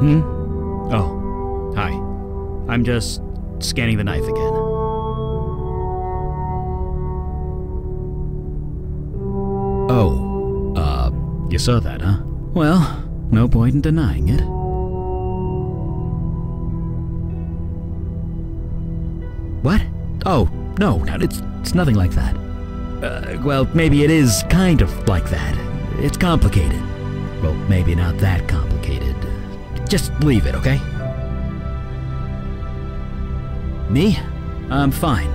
Hmm? Oh, hi. I'm just scanning the knife again. Oh, you saw that, huh? Well, no point in denying it. What? Oh, no, no, it's nothing like that. Well, maybe it is kind of like that. It's complicated. Well, maybe not that complicated. Just leave it, okay? Me? I'm fine.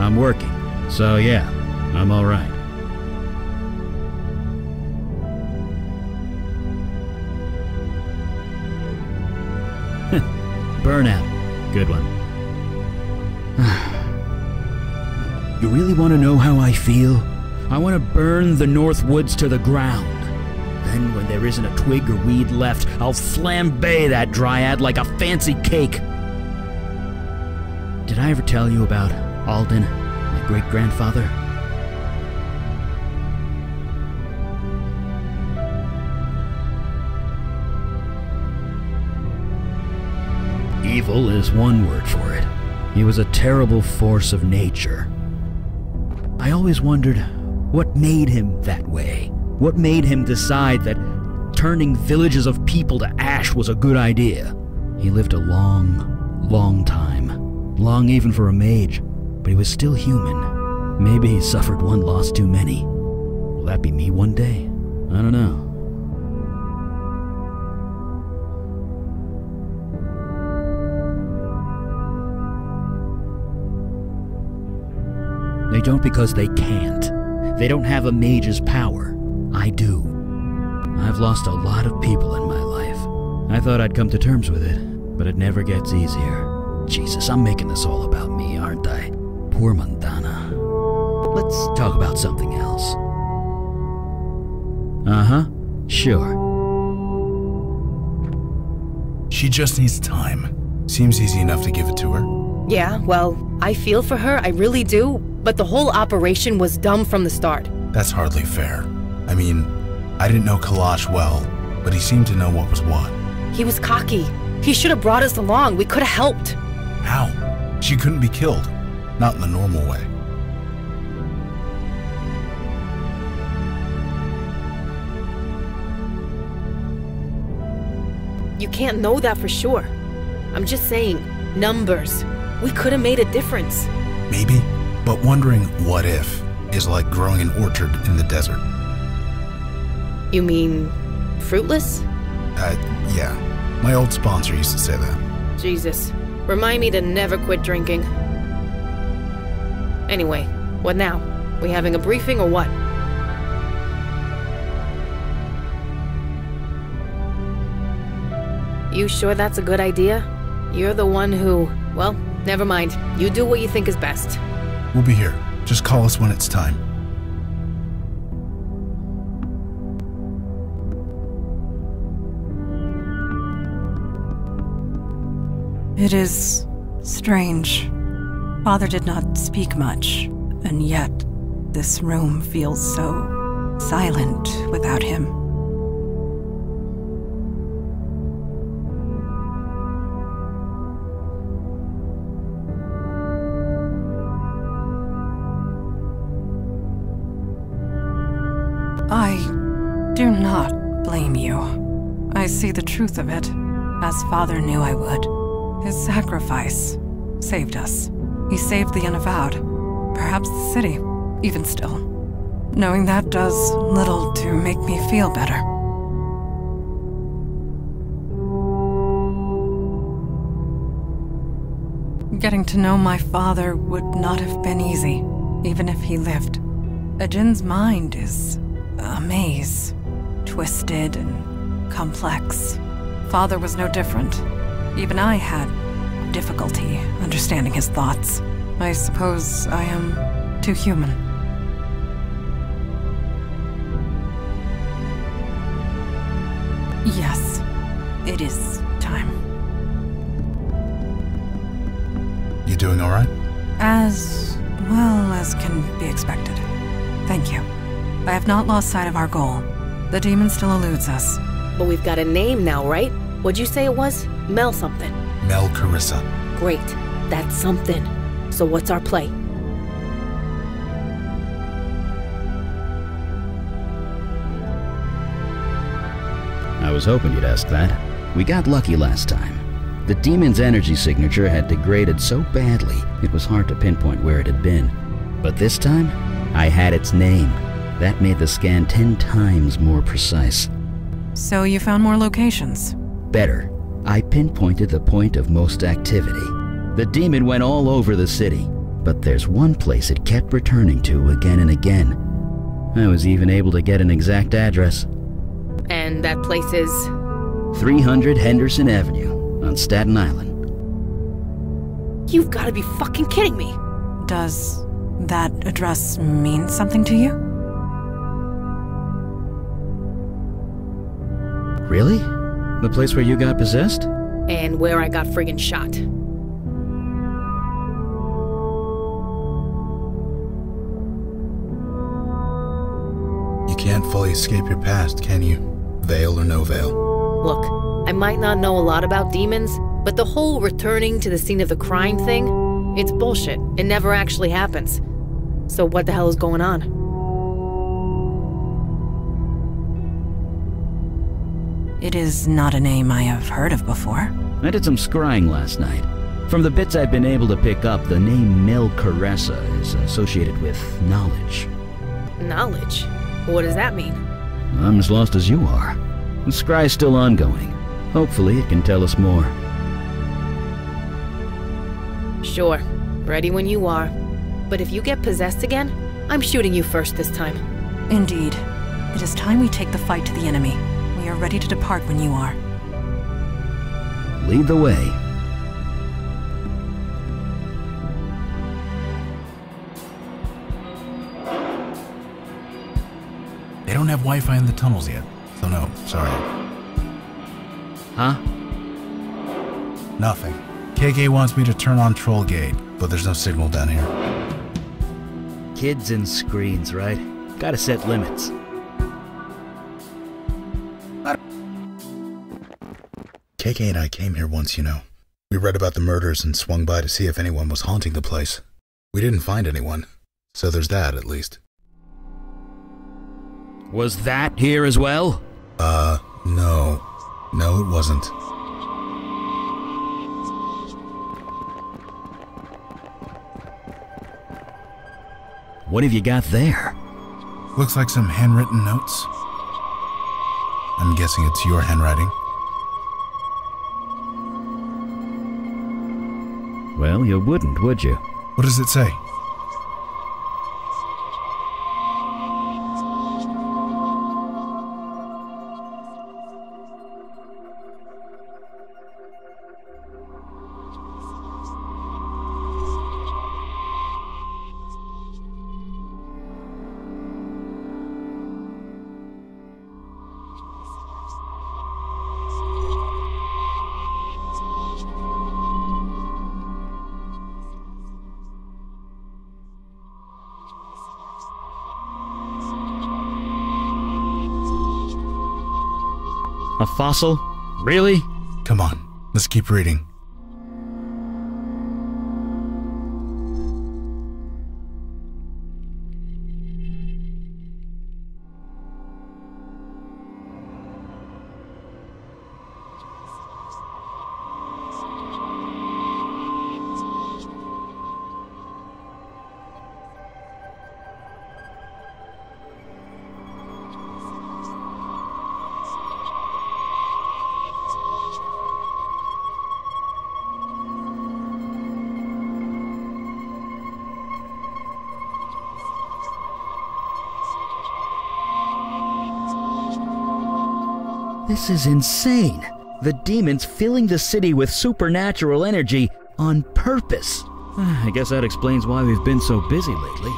I'm working. So yeah, I'm alright. Burnout. Good one. You really want to know how I feel? I want to burn the North Woods to the ground. Then when there isn't a twig or weed left, I'll flambe that dryad like a fancy cake. Did I ever tell you about Alden, my great-grandfather? Evil is one word for it. He was a terrible force of nature. I always wondered what made him that way. What made him decide that turning villages of people to ash was a good idea? He lived a long, long time. Long even for a mage. But he was still human. Maybe he suffered one loss too many. Will that be me one day? I don't know. They don't because they can't. They don't have a mage's power. I do. I've lost a lot of people in my life. I thought I'd come to terms with it, but it never gets easier. Jesus, I'm making this all about me, aren't I? Poor Mandana. Let's talk about something else. Uh-huh. Sure. She just needs time. Seems easy enough to give it to her. Yeah, well, I feel for her, I really do. But the whole operation was dumb from the start. That's hardly fair. I mean, I didn't know Kalash well, but he seemed to know what was what. He was cocky. He should have brought us along. We could have helped. How? She couldn't be killed. Not in the normal way. You can't know that for sure. I'm just saying, numbers. We could have made a difference. Maybe. But wondering what if is like growing an orchard in the desert. You mean fruitless? Yeah. My old sponsor used to say that. Jesus. Remind me to never quit drinking. Anyway, what now? We having a briefing or what? You sure that's a good idea? You're the one who... Well, never mind. You do what you think is best. We'll be here. Just call us when it's time. It is strange. Father did not speak much, and yet this room feels so silent without him. I do not blame you. I see the truth of it, as Father knew I would. His sacrifice saved us. He saved the unavowed, perhaps the city, even still. Knowing that does little to make me feel better. Getting to know my father would not have been easy, even if he lived. Ajin's mind is a maze, twisted and complex. Father was no different. Even I had difficulty understanding his thoughts. I suppose I am too human. Yes, it is time. You doing all right? As well as can be expected. Thank you. I have not lost sight of our goal. The demon still eludes us. But we've got a name now, right? What'd you say it was? Mel something. Mel Kerrisa. Great. That's something. So what's our play? I was hoping you'd ask that. We got lucky last time. The demon's energy signature had degraded so badly, it was hard to pinpoint where it had been. But this time, I had its name. That made the scan 10 times more precise. So you found more locations? Better. I pinpointed the point of most activity. The demon went all over the city, but there's one place it kept returning to again and again. I was even able to get an exact address. And that place is? 300 Henderson Avenue on Staten Island. You've got to be fucking kidding me! Does that address mean something to you? Really? The place where you got possessed? And where I got friggin' shot. You can't fully escape your past, can you? Veil or no veil. Look, I might not know a lot about demons, but the whole returning to the scene of the crime thing, it's bullshit. It never actually happens. So what the hell is going on? It is not a name I have heard of before. I did some scrying last night. From the bits I've been able to pick up, the name Mel Kerrisa is associated with knowledge. Knowledge? What does that mean? I'm as lost as you are. The scry's still ongoing. Hopefully it can tell us more. Sure. Ready when you are. But if you get possessed again, I'm shooting you first this time. Indeed. It is time we take the fight to the enemy. We are ready to depart when you are. Lead the way. They don't have Wi-Fi in the tunnels yet, so no, sorry. Huh? Nothing. KK wants me to turn on Trollgate, but there's no signal down here. Kids and screens, right? Gotta set limits. KK and I came here once, you know. We read about the murders and swung by to see if anyone was haunting the place. We didn't find anyone, so there's that, at least. Was that here as well? No. No, it wasn't. What have you got there? Looks like some handwritten notes. I'm guessing it's your handwriting. Well, you wouldn't, would you? What does it say? A fossil? Really? Come on, let's keep reading. This is insane. The demon's filling the city with supernatural energy on purpose. I guess that explains why we've been so busy lately.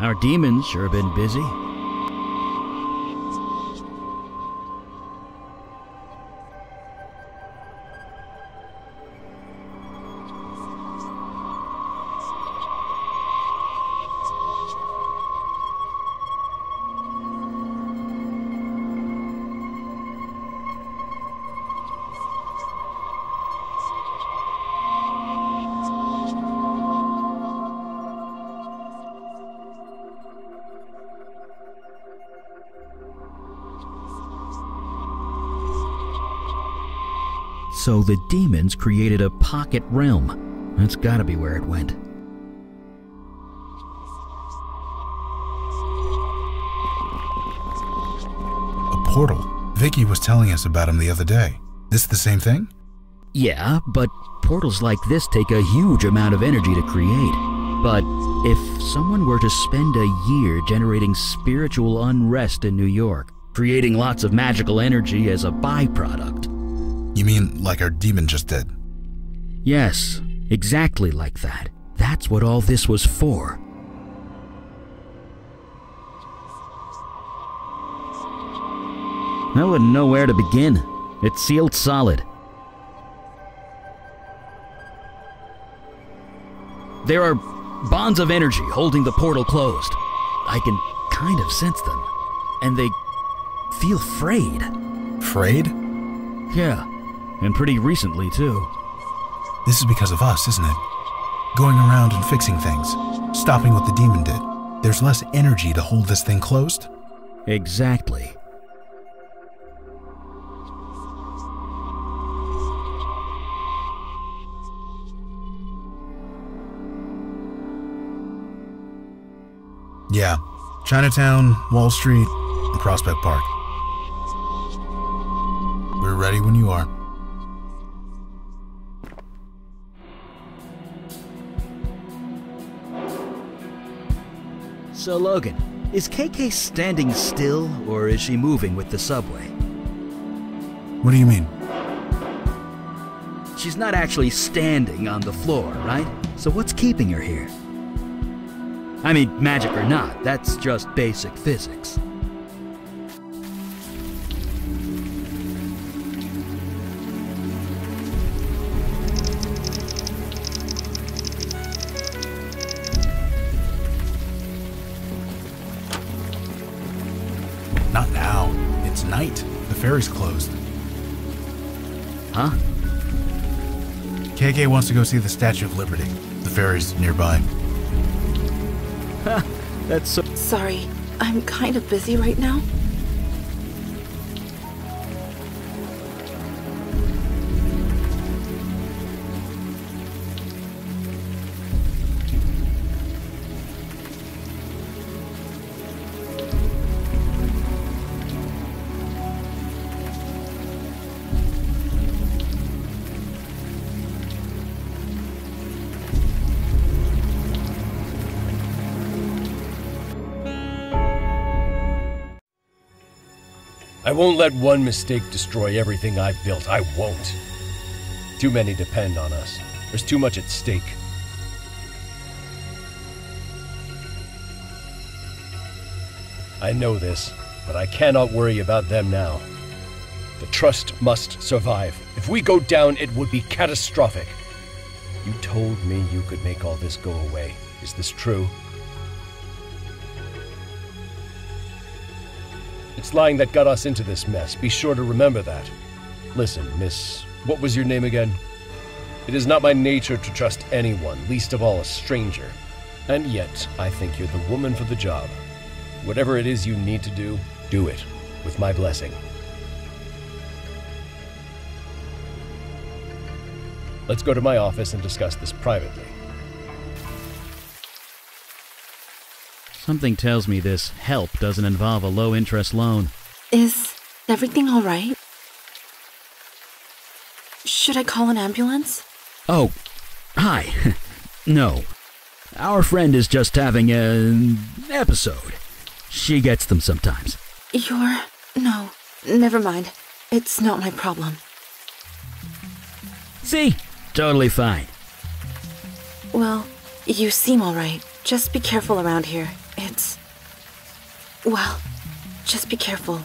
Our demons sure have been busy. So the demons created a pocket realm. That's gotta be where it went. A portal? Vicky was telling us about him the other day. This the same thing? Yeah, but portals like this take a huge amount of energy to create. But if someone were to spend a year generating spiritual unrest in New York, creating lots of magical energy as a byproduct, you mean like our demon just did? Yes, exactly like that. That's what all this was for. I wouldn't know where to begin. It's sealed solid. There are bonds of energy holding the portal closed. I can kind of sense them, and they feel frayed. Frayed? Yeah. And pretty recently, too. This is because of us, isn't it? Going around and fixing things. Stopping what the demon did. There's less energy to hold this thing closed. Exactly. Yeah. Chinatown, Wall Street, and Prospect Park. We're ready when you are. So Logan, is KK standing still, or is she moving with the subway? What do you mean? She's not actually standing on the floor, right? So what's keeping her here? I mean, magic or not, that's just basic physics. Ferry's closed. Huh? KK wants to go see the Statue of Liberty. The ferry's nearby. That's so... Sorry, I'm kind of busy right now. I won't let one mistake destroy everything I've built. I won't. Too many depend on us. There's too much at stake. I know this, but I cannot worry about them now. The trust must survive. If we go down, it would be catastrophic. You told me you could make all this go away. Is this true? It's lying that got us into this mess. Be sure to remember that. Listen, miss, what was your name again? It is not my nature to trust anyone, least of all a stranger. And yet, I think you're the woman for the job. Whatever it is you need to do, do it. With my blessing. Let's go to my office and discuss this privately. Something tells me this help doesn't involve a low-interest loan. Is everything all right? Should I call an ambulance? Oh, hi. No. Our friend is just having an episode. She gets them sometimes. No, never mind. It's not my problem. See? Totally fine. Well, you seem all right. Just be careful around here. It's... well, just be careful.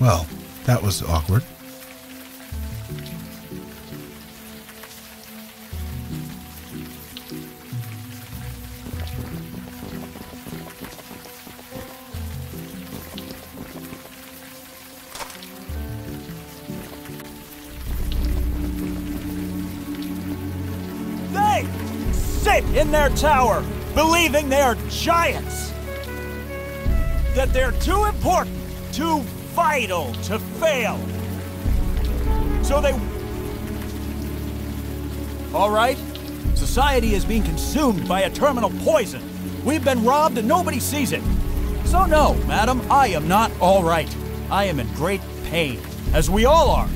Well, that was awkward. In their tower, believing they are giants. That they're too important, too vital to fail. So they... all right, society is being consumed by a terminal poison. We've been robbed and nobody sees it. So no, madam, I am not all right. I am in great pain, as we all are.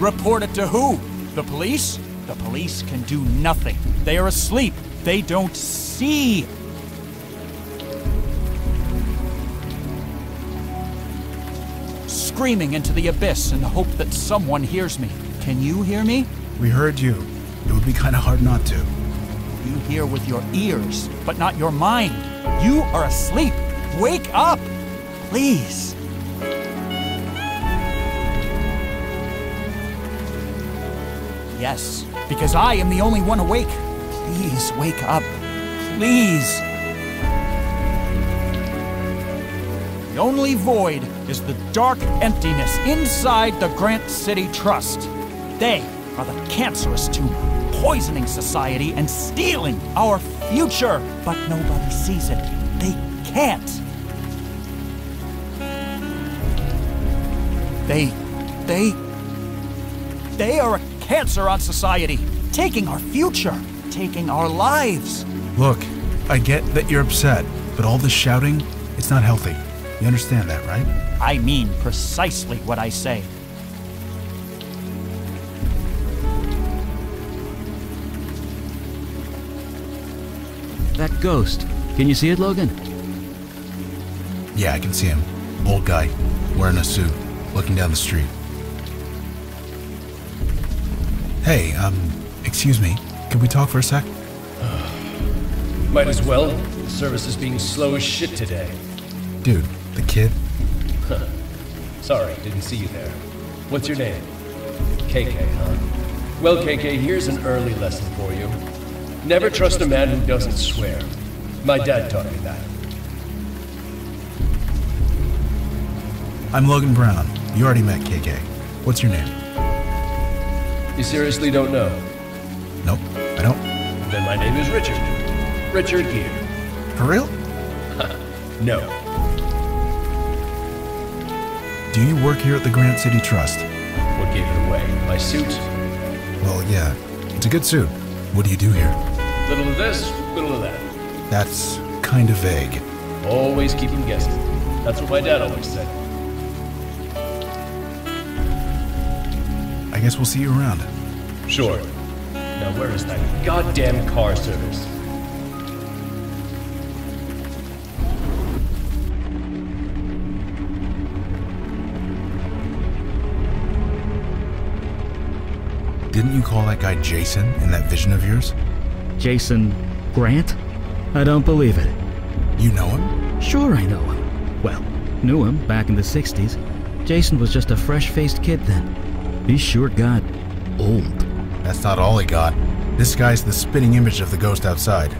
Report it to who? The police? The police can do nothing. They are asleep. They don't see. Screaming into the abyss in the hope that someone hears me. Can you hear me? We heard you. It would be kind of hard not to. You hear with your ears, but not your mind. You are asleep. Wake up, please. Yes, because I am the only one awake. Please wake up. Please. The only void is the dark emptiness inside the Grant City Trust. They are the cancerous tumor, poisoning society and stealing our future. But nobody sees it. They can't. They are a cancer on society, taking our future, taking our lives. Look, I get that you're upset, but all this shouting, it's not healthy. You understand that, right? I mean precisely what I say. That ghost, can you see it, Logan? Yeah, I can see him. Old guy, wearing a suit, looking down the street. Hey, excuse me, can we talk for a sec? Might as well. The service is being slow as shit today. Dude, the kid? Sorry, didn't see you there. What's your name? KK, huh? Well, KK, here's an early lesson for you. Never trust a man who doesn't swear. My dad taught me that. I'm Logan Brown. You already met KK. What's your name? You seriously don't know? Nope, I don't. Then my name is Richard. Richard Gere. For real? No. Do you work here at the Grant City Trust? What gave it away? My suit? Well, yeah. It's a good suit. What do you do here? Little of this, little of that. That's kind of vague. Always keep them guessing. That's what my dad always said. I guess we'll see you around. Sure. Now where is that goddamn car service? Didn't you call that guy Jason in that vision of yours? Jason Grant? I don't believe it. You know him? Sure I know him. Well, knew him back in the 60s. Jason was just a fresh-faced kid then. He sure got old. That's not all he got. This guy's the spitting image of the ghost outside.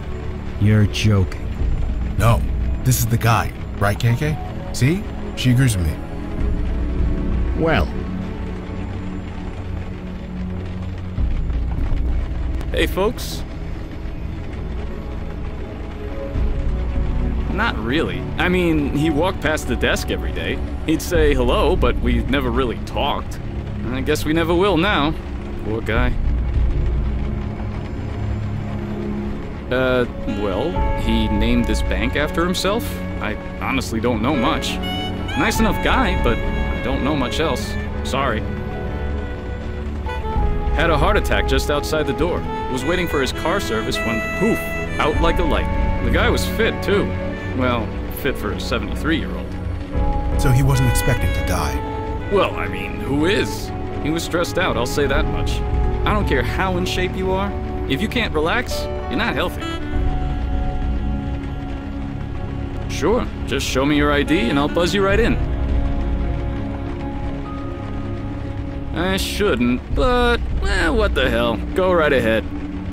You're joking. No, this is the guy, right, KK? See? She agrees with me. Well. Hey, folks. Not really. I mean, he walked past the desk every day. He'd say hello, but we never really talked. I guess we never will now. Poor guy. Well, he named this bank after himself. I honestly don't know much. Nice enough guy, but I don't know much else. Sorry. Had a heart attack just outside the door. Was waiting for his car service when, poof, out like a light. The guy was fit, too. Well, fit for a 73-year-old. so he wasn't expecting to die. Well, I mean, who is? He was stressed out, I'll say that much. I don't care how in shape you are. If you can't relax, you're not healthy. Sure, just show me your ID and I'll buzz you right in. I shouldn't, but what the hell? Go right ahead.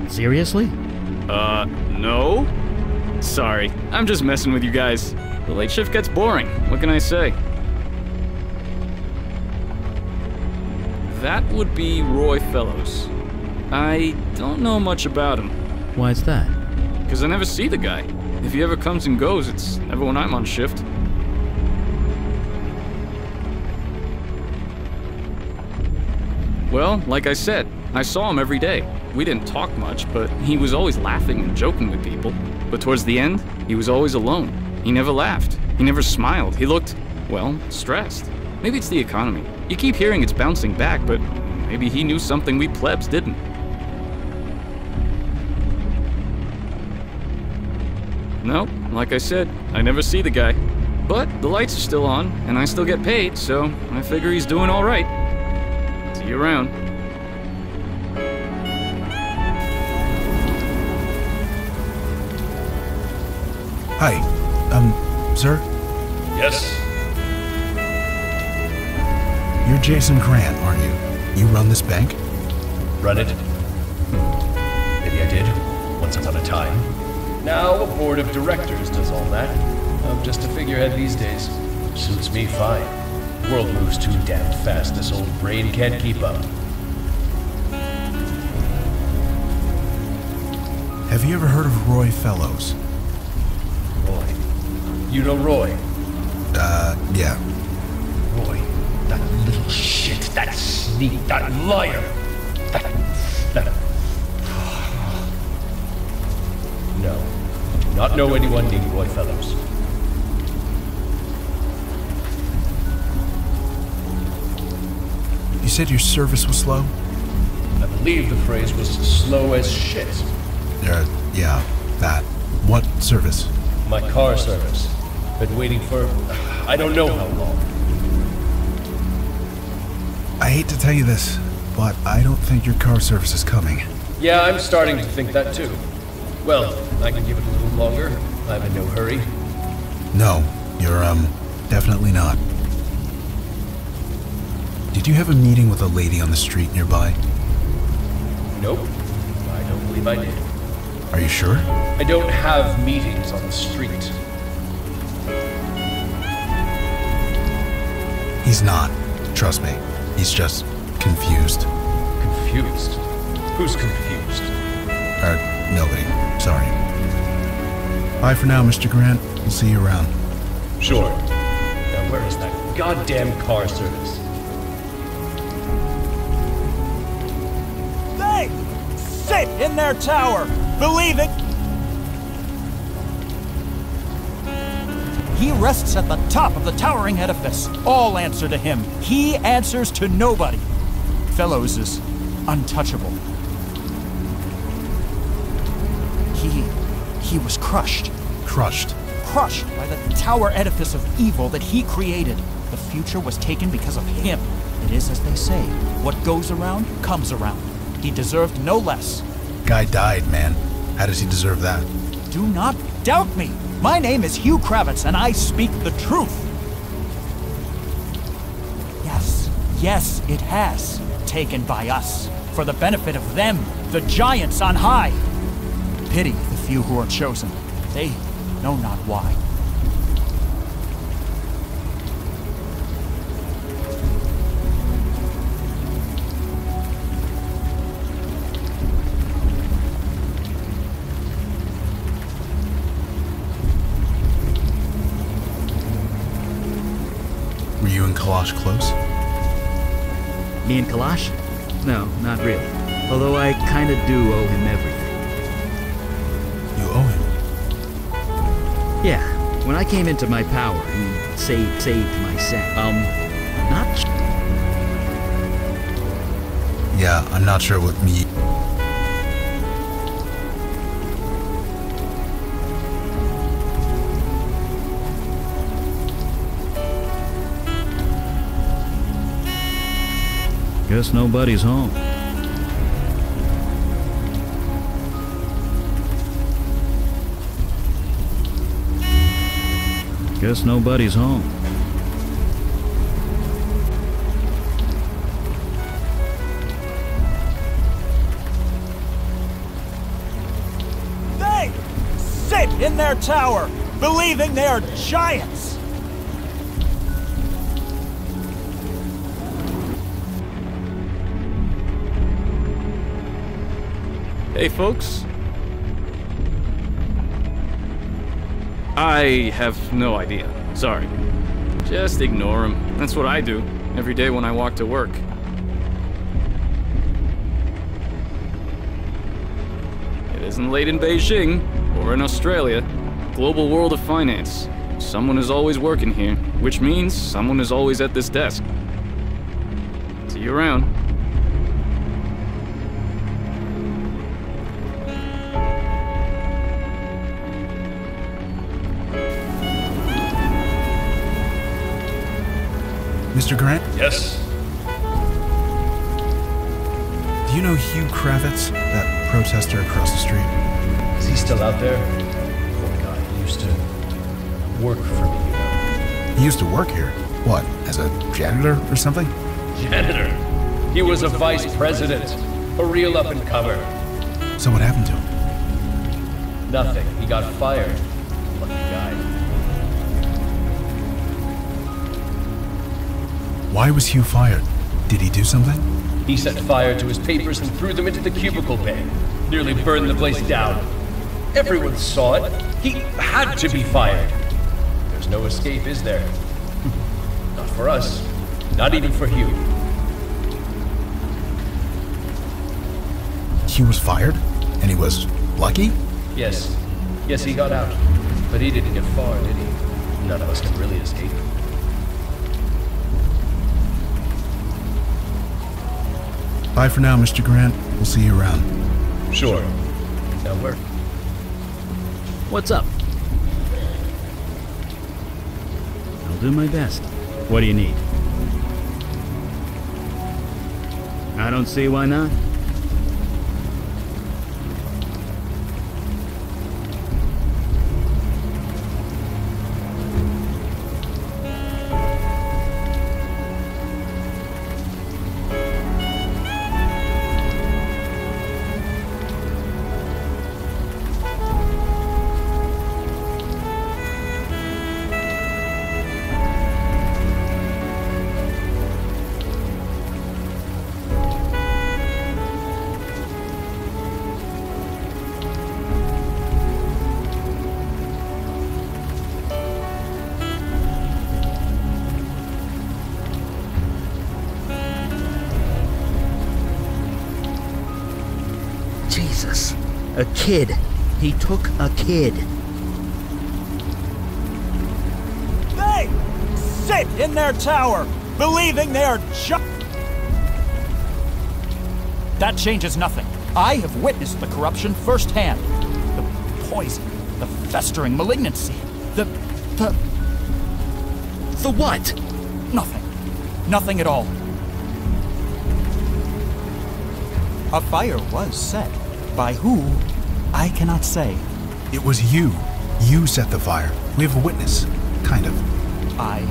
Seriously? No? Sorry, I'm just messing with you guys. The late shift gets boring, what can I say? That would be Roy Fellows. I don't know much about him. Why is that? Because I never see the guy. If he ever comes and goes, it's never when I'm on shift. Well, like I said, I saw him every day. We didn't talk much, but he was always laughing and joking with people. But towards the end, he was always alone. He never laughed. He never smiled. He looked, well, stressed. Maybe it's the economy. You keep hearing it's bouncing back, but maybe he knew something we plebs didn't. No, like I said, I never see the guy. But the lights are still on, and I still get paid, so I figure he's doing all right. See you around. Hi, sir? Yes? You're Jason Grant, aren't you? You run this bank? Run it? Maybe I did, once upon a time. Now a board of directors does all that. I'm just a figurehead these days. Suits me fine. The world moves too damn fast, this old brain can't keep up. Have you ever heard of Roy Fellows? Roy? You know Roy? Yeah. Roy. That little shit, that sneak, that liar, that... No, I do not know anyone named Roy Fellows. You said your service was slow? I believe the phrase was slow as shit. Yeah, that. What service? My car service. Been waiting for... I don't know how long. I hate to tell you this, but I don't think your car service is coming. Yeah, I'm starting to think that too. Well, I can give it a little longer. I'm in no hurry. No, you're, definitely not. Did you have a meeting with a lady on the street nearby? Nope. I don't believe I did. Are you sure? I don't have meetings on the street. He's not. Trust me. He's just confused. Confused? Who's confused? Nobody. Sorry. Bye for now, Mr. Grant. We'll see you around. Sure. Now where is that goddamn car service? They sit in their tower! Believe it! He rests at the top of the towering edifice. All answer to him. He answers to nobody. Fellows is untouchable. He was crushed. Crushed? Crushed by the tower edifice of evil that he created. The future was taken because of him. It is as they say, what goes around, comes around. He deserved no less. Guy died, man. How does he deserve that? Do not doubt me! My name is Hugh Kravitz, and I speak the truth. Yes, yes, it has. Taken by us. For the benefit of them, the giants on high. Pity the few who are chosen. They know not why. Kalash close? Me and Kalash? No, not really. Although I kinda do owe him everything. You owe him? Yeah. When I came into my power, he saved my set. Yeah, I'm not sure what me... Guess nobody's home. Guess nobody's home. They sit in their tower, believing they are giants. Hey, folks. I have no idea. Sorry. Just ignore him. That's what I do every day when I walk to work. It isn't late in Beijing or in Australia. Global world of finance. Someone is always working here, which means someone is always at this desk. See you around. Mr. Grant? Yes. Do you know Hugh Kravitz, that protester across the street? Is he still out there? Poor guy. He used to work for me. He used to work here? What, as a janitor or something? Janitor? He was a vice president. A real up-and-comer. So what happened to him? Nothing. He got fired. Lucky guy. Why was Hugh fired? Did he do something? He set fire to his papers and threw them into the cubicle bay. Nearly burned the place down. Everyone saw it. He had to be fired. There's no escape, is there? Not for us. Not even for Hugh. Hugh was fired? And he was lucky? Yes. Yes, he got out. But he didn't get far, did he? None of us can really escape. Bye for now, Mr. Grant. We'll see you around. Sure. That'll work. What's up? I'll do my best. What do you need? I don't see why not. A kid. He took a kid. They sit in their tower, believing they are That changes nothing. I have witnessed the corruption firsthand. The poison, the festering malignancy, the what? Nothing. Nothing at all. A fire was set. By who, I cannot say. It was you. You set the fire. We have a witness. Kind of. I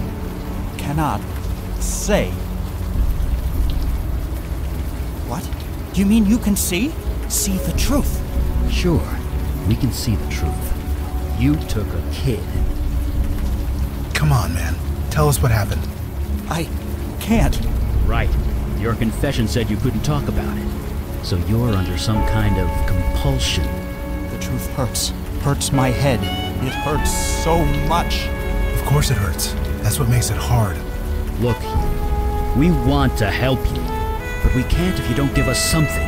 cannot say. What? You mean you can see? See the truth? Sure, we can see the truth. You took a kid. Come on, man. Tell us what happened. I can't. Right. Your confession said you couldn't talk about it. So you're under some kind of compulsion. The truth hurts. Hurts my head. It hurts so much. Of course it hurts. That's what makes it hard. Look, we want to help you, but we can't if you don't give us something.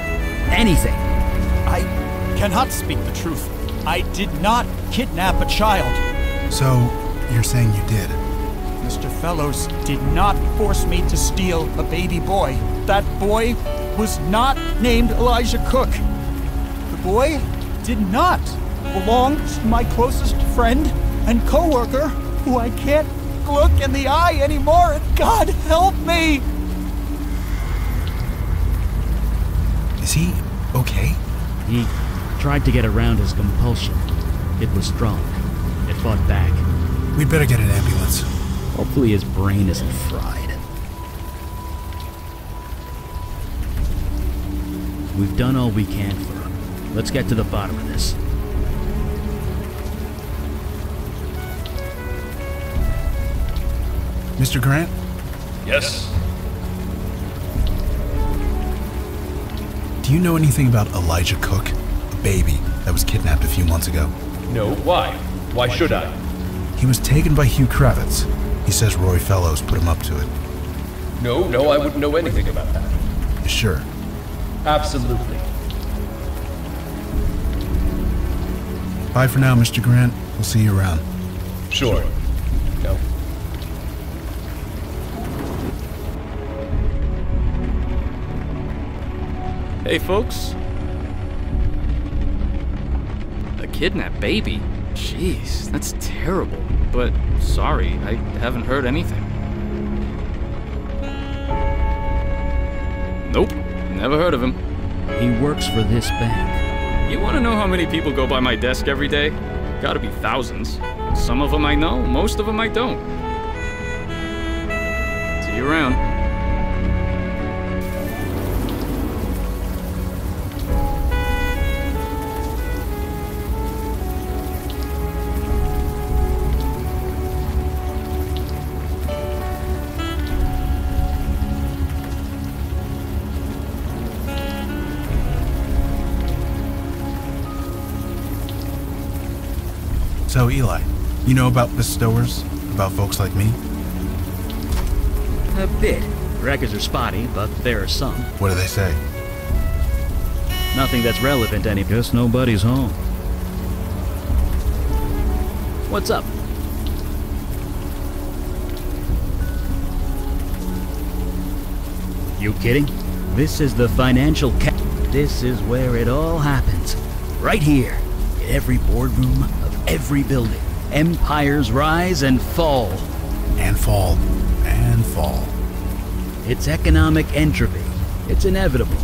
Anything. I cannot speak the truth. I did not kidnap a child. So, you're saying you did? Mr. Fellows did not force me to steal a baby boy. That boy was not named Elijah Cook. The boy did not belong to my closest friend and co-worker, who I can't look in the eye anymore, and God help me! Is he okay? He tried to get around his compulsion. It was strong. It fought back. We'd better get an ambulance. Hopefully his brain isn't fried. We've done all we can for him. Let's get to the bottom of this. Mr. Grant? Yes? Do you know anything about Elijah Cook, a baby that was kidnapped a few months ago? No, why? Why should I? He was taken by Hugh Kravitz. He says Roy Fellows put him up to it. No, I wouldn't know anything about that. You sure? Absolutely. Bye for now, Mr. Grant. We'll see you around. Sure. Go. Hey, folks. A kidnapped baby? Jeez, that's terrible. But sorry, I haven't heard anything. Nope, never heard of him. He works for this bank. You want to know how many people go by my desk every day? Gotta be thousands. Some of them I know, most of them I don't. See you around. So, Eli, you know about bestowers? About folks like me? A bit. Records are spotty, but there are some. What do they say? Nothing that's relevant any. Guess nobody's home. What's up? You kidding? This is the financial This is where it all happens. Right here. In every boardroom. Every building. Empires rise and fall. And fall. And fall. It's economic entropy. It's inevitable.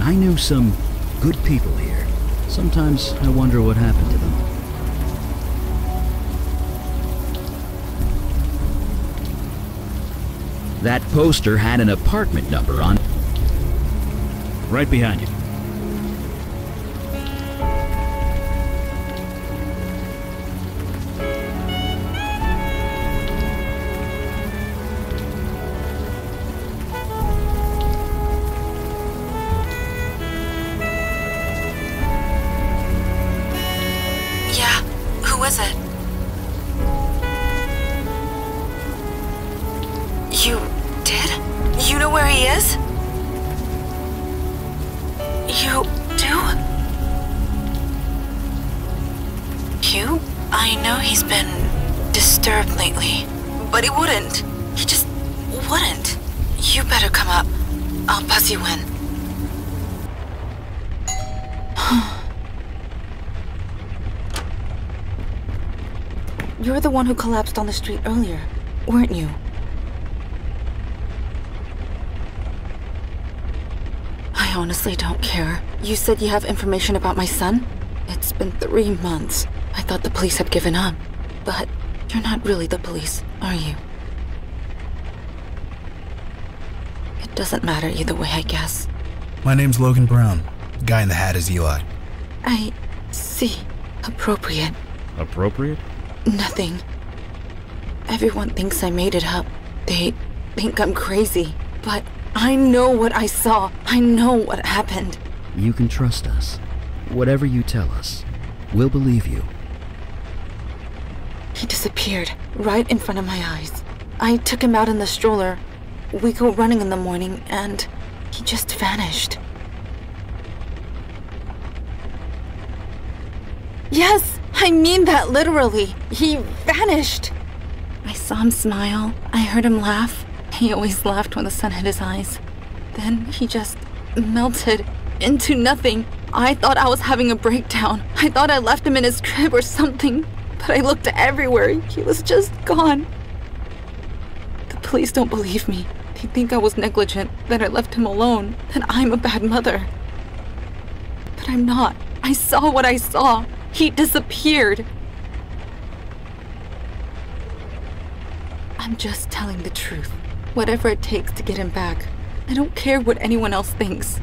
I knew some good people here. Sometimes I wonder what happened to them. That poster had an apartment number on it. Right behind you. You're the one who collapsed on the street earlier, weren't you? I honestly don't care. You said you have information about my son? It's been 3 months. I thought the police had given up. But you're not really the police, are you? It doesn't matter either way, I guess. My name's Logan Brown. The guy in the hat is Eli. I see. Appropriate. Appropriate? Nothing. Everyone thinks I made it up. They think I'm crazy. But I know what I saw. I know what happened. You can trust us. Whatever you tell us, we'll believe you. He disappeared right in front of my eyes. I took him out in the stroller. We go running in the morning and he just vanished. Yes! I mean that literally. He vanished. I saw him smile. I heard him laugh. He always laughed when the sun hit his eyes. Then he just melted into nothing. I thought I was having a breakdown. I thought I left him in his crib or something. But I looked everywhere. He was just gone. The police don't believe me. They he'd think I was negligent, that I left him alone, that I'm a bad mother. But I'm not. I saw what I saw. He disappeared. I'm just telling the truth, whatever it takes to get him back. I don't care what anyone else thinks.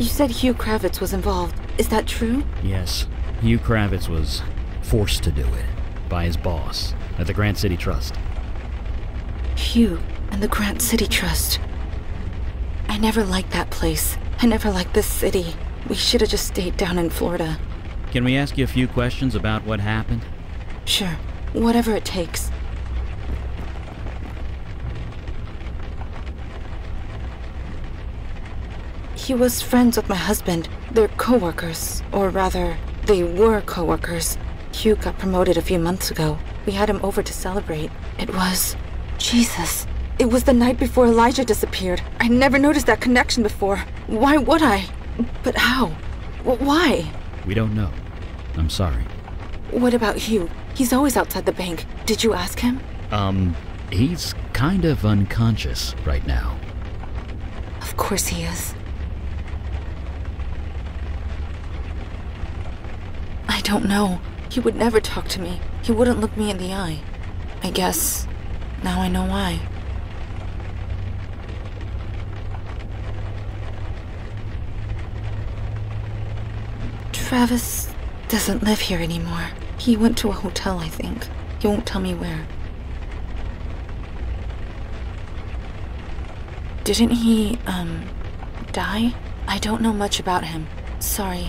You said Hugh Kravitz was involved. Is that true? Yes. Hugh Kravitz was forced to do it by his boss at the Grant City Trust. Hugh and the Grant City Trust. I never liked that place. I never liked this city. We should have just stayed down in Florida. Can we ask you a few questions about what happened? Sure. Whatever it takes. He was friends with my husband. They're co-workers, or rather, they were co-workers. Hugh got promoted a few months ago. We had him over to celebrate. It was... Jesus. It was the night before Elijah disappeared. I never noticed that connection before. Why would I? But how? Why? We don't know. I'm sorry. What about Hugh? He's always outside the bank. Did you ask him? He's kind of unconscious right now. Of course he is. I don't know. He would never talk to me. He wouldn't look me in the eye. I guess now I know why. Travis doesn't live here anymore. He went to a hotel, I think. He won't tell me where. Didn't he, die? I don't know much about him. Sorry.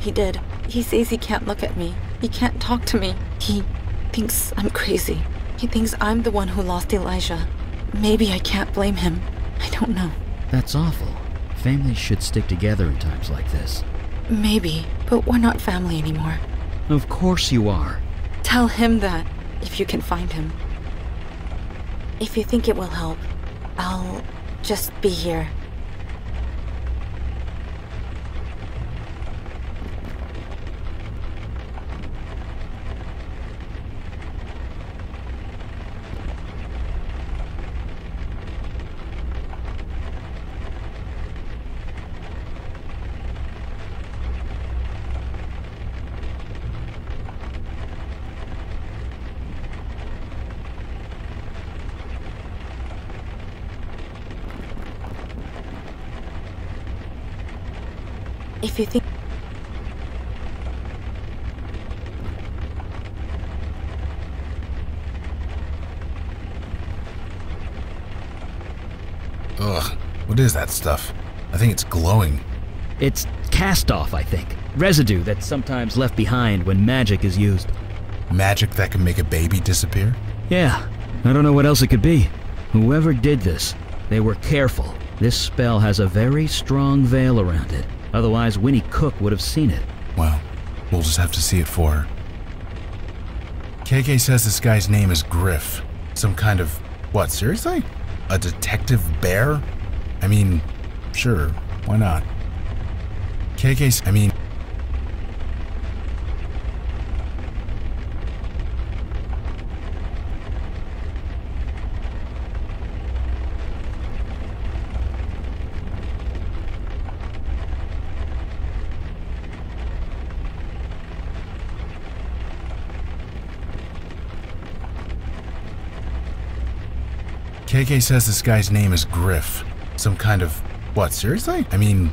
He did. He says he can't look at me. He can't talk to me. He thinks I'm crazy. He thinks I'm the one who lost Elijah. Maybe I can't blame him. I don't know. That's awful. Families should stick together in times like this. Maybe, but we're not family anymore. Of course you are. Tell him that, if you can find him. If you think it will help, I'll just be here. If you think... Ugh, what is that stuff? I think it's glowing. It's cast-off, I think. Residue that's sometimes left behind when magic is used. Magic that can make a baby disappear? Yeah, I don't know what else it could be. Whoever did this, they were careful. This spell has a very strong veil around it. Otherwise, Winnie Cook would have seen it. Well, we'll just have to see it for her. KK says this guy's name is Griff. Some kind of... what, seriously? A detective bear? I mean, sure, why not? KK's... I mean... KK says this guy's name is Griff. Some kind of... what, seriously? I mean...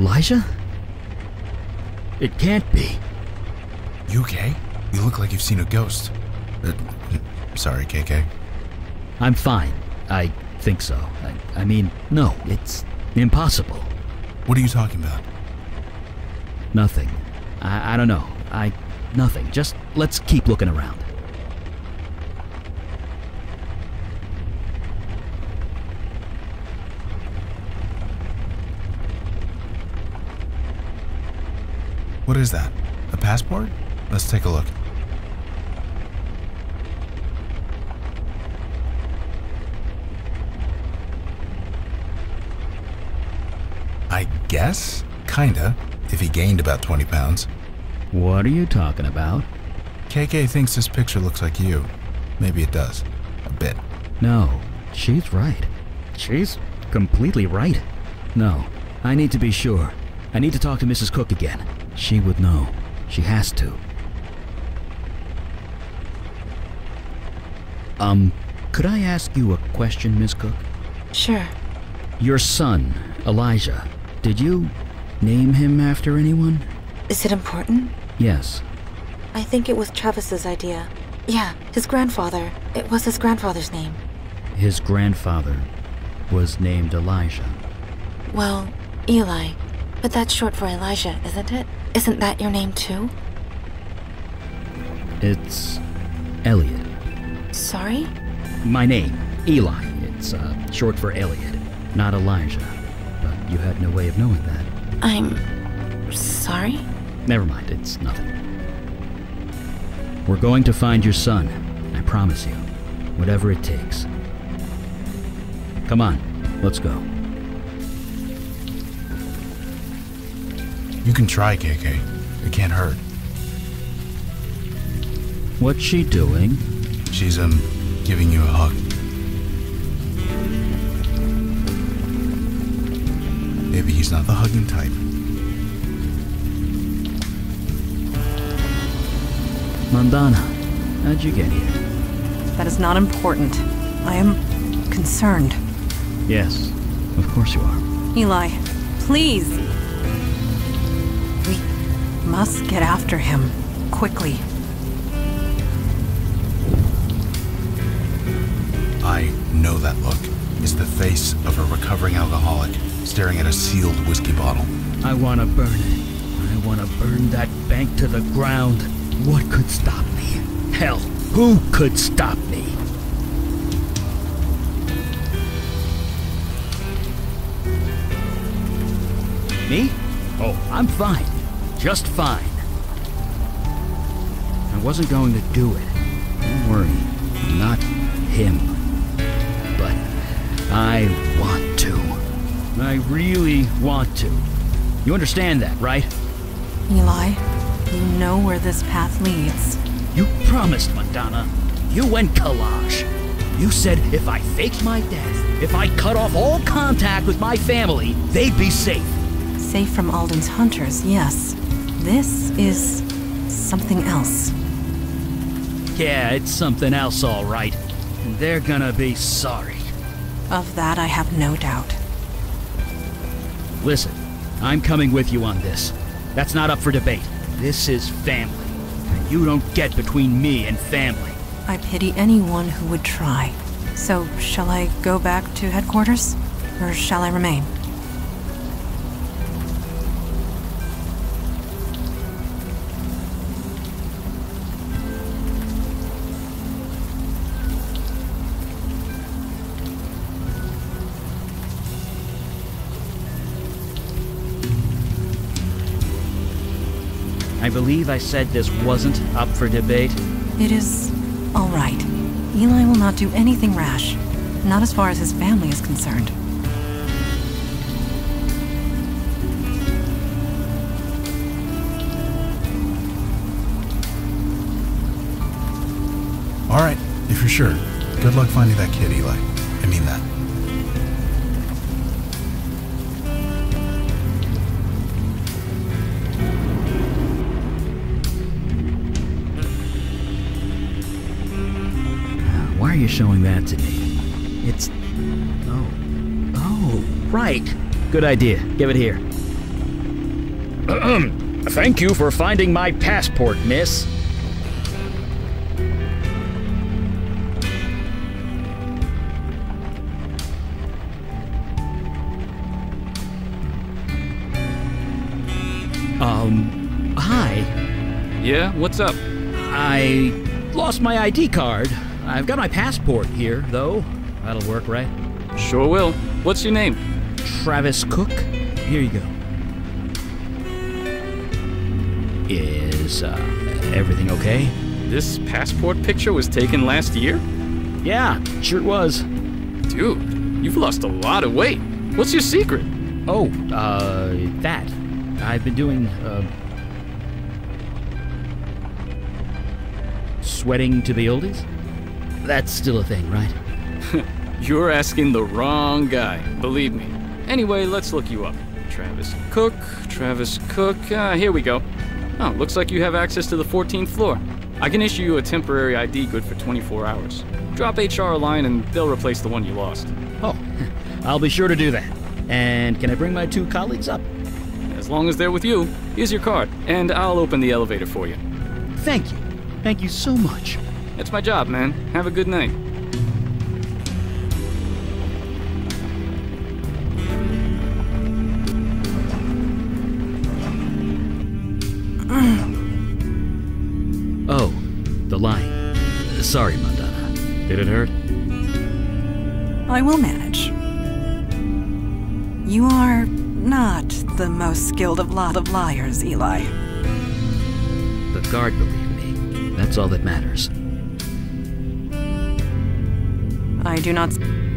Elijah? It can't be. You okay? You look like you've seen a ghost. Sorry, KK. I'm fine. I think so. I mean, no, it's impossible. What are you talking about? Nothing. I don't know. Nothing. Just let's keep looking around. What is that? A passport? Let's take a look. I guess? Kinda, if he gained about 20 pounds. What are you talking about? KK thinks this picture looks like you. Maybe it does. A bit. No, she's right. She's completely right. No, I need to be sure. I need to talk to Mrs. Cook again. She would know. She has to. Could I ask you a question, Ms. Cook? Sure. Your son, Elijah, did you name him after anyone? Is it important? Yes. I think it was Travis's idea. Yeah, his grandfather. It was his grandfather's name. His grandfather was named Elijah. Well, Eli. But that's short for Elijah, isn't it? Isn't that your name, too? It's Elliot. Sorry? My name, Eli. It's short for Elliot, not Elijah. But you had no way of knowing that. I'm sorry? Never mind, it's nothing. We're going to find your son, I promise you. Whatever it takes. Come on, let's go. You can try, KK. It can't hurt. What's she doing? She's, giving you a hug. Maybe he's not the hugging type. Mandana, how'd you get here? That is not important. I am concerned. Yes, of course you are. Eli, please! We must get after him, quickly. I know that look. It's the face of a recovering alcoholic staring at a sealed whiskey bottle. I want to burn it. I want to burn that bank to the ground. What could stop me? Hell, who could stop me? Me? Oh, I'm fine. Just fine. I wasn't going to do it. Don't worry. Not him. But I want to. I really want to. You understand that, right? Eli, you know where this path leads. You promised, Mandana. You and Kalash. You said if I faked my death, if I cut off all contact with my family, they'd be safe. Safe from Alden's hunters, yes. This is something else. Yeah, it's something else, all right. And they're gonna be sorry. Of that, I have no doubt. Listen, I'm coming with you on this. That's not up for debate. This is family. And you don't get between me and family. I pity anyone who would try. So, shall I go back to headquarters? Or shall I remain? I believe I said this wasn't up for debate. It is all right. Eli will not do anything rash. Not as far as his family is concerned. All right, if you're sure. Good luck finding that kid, Eli. I mean that. Why are you showing that to me? It's... Oh. Oh, right. Good idea. Give it here. Thank you for finding my passport, miss. Hi. Yeah, what's up? I lost my ID card. I've got my passport here, though. That'll work, right? Sure will. What's your name? Travis Cook. Here you go. Is everything okay? This passport picture was taken last year? Yeah, sure was. Dude, you've lost a lot of weight. What's your secret? Oh, that. I've been doing, sweating to the oldies? That's still a thing, right? You're asking the wrong guy, believe me. Anyway, let's look you up. Travis Cook, here we go. Oh, looks like you have access to the 14th floor. I can issue you a temporary ID good for 24 hours. Drop HR a line and they'll replace the one you lost. Oh, I'll be sure to do that. And can I bring my two colleagues up? As long as they're with you. Here's your card, and I'll open the elevator for you. Thank you. Thank you so much. That's my job, man. Have a good night. Oh, the lying. Sorry, Mandana. Did it hurt? I will manage. You are not the most skilled of lot of liars, Eli. The guard believed me. That's all that matters. I do not...